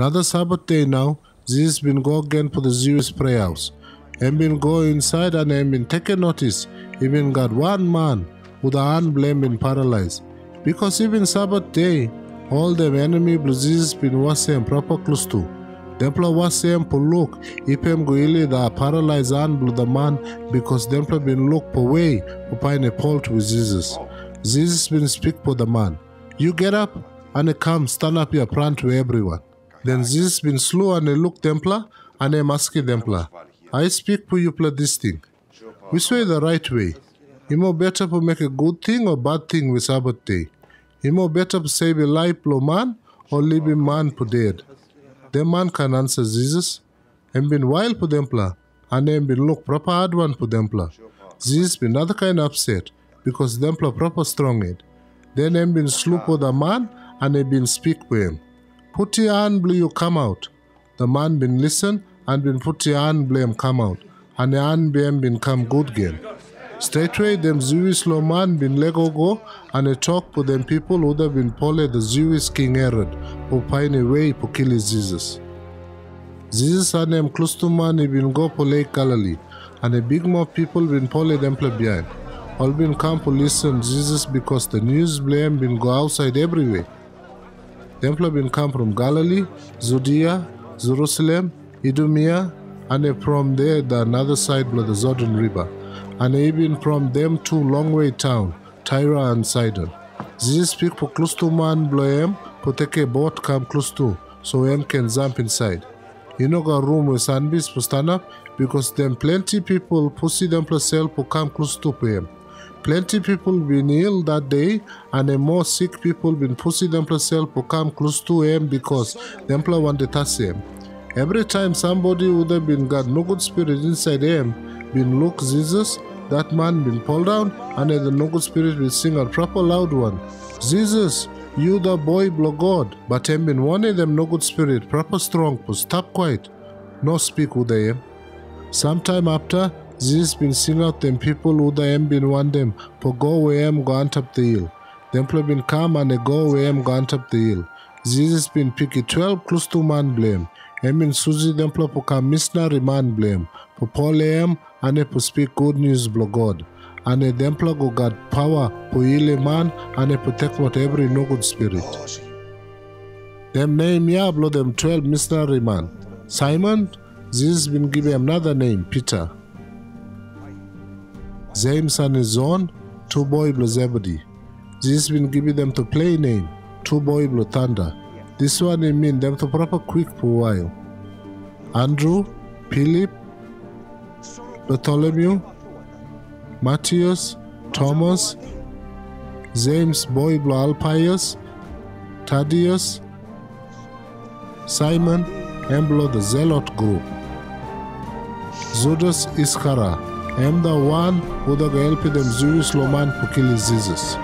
Another Sabbath day now, Jesus been go again for the Jewish prayers. And been go inside and been taken notice, even got one man with a hand blame been paralyzed. Because even Sabbath day, all them enemy blue Jesus been was same proper close to. Dempla was same for look, if him go illy the paralyzed hand blue the man, because Dempla been look for way to find a fault with Jesus. Jesus been speak for the man. You get up and come stand up your front to everyone. Then Jesus been slow and look Dempla and ask Dempla, I speak for you play this thing. Which way the right way? It more better to make a good thing or bad thing with Sabbath day. It more better to save a life for man or leave a man for dead. The man can answer Jesus. And been wild for Dempla and then been look proper hard one for Dempla. Jesus been another kind upset because Dempla proper strong it. Then him been slew for the man and he been speak for him. Put your hand blue you come out. The man been listen and been put your hand blame come out. And the hand blame been come good again. Straightway them Jewish law man been lego go and a talk for them people who have been poled the Jewish King Herod who find a way to kill Jesus. Jesus and them close to man he been go for Lake Galilee and a big mob people been poled them behind. All been come to listen Jesus because the news blame been go outside everywhere. Them been come from Galilee, Judea, Jerusalem, Idumea, and from there the another side by the Jordan River. And even from them to long way town, Tyra and Sidon. Jesus speak for close to man blow him, for take a boat come close to, so him can jump inside. You no got room with sandbies for stand up, because them plenty people pussy them themselves for come close to him. Plenty people been ill that day, and the more sick people been pussy them themselves for come close to him because them want to touch him. Every time somebody would have been got no good spirit inside him, been look Jesus, that man been pulled down, and the no good spirit will sing a proper loud one. Jesus, you the boy blow God, but him been warning them no good spirit, proper strong, but stop quiet, no speak with them. Sometime after, Jesus been sing out them people who the him been want them, for go away him go ant up the hill. Them people been come and they go away him go ant up the hill. Jesus been picky 12 close to man blame. Him in Susie them people come missionary man blame. For Paul him and for speak good news blo God. And a dempla go God power for heal a man and a protect what every no good spirit. Them name ya blow them 12 missionary man. Simon, Jesus been give him another name, Peter. James and his own, two boy blow Zebedee. Jesus been giving them to play name, two boy blow Thunder. This one he mean them to proper quick for a while. Andrew, Philip, Bartholomew, Matthias, Thomas, James boy blow Alpheus, Thaddeus, Simon, and blow the Zealot group. Judas Iscariot, I am the one who helped them Jewish Roman to kill Jesus.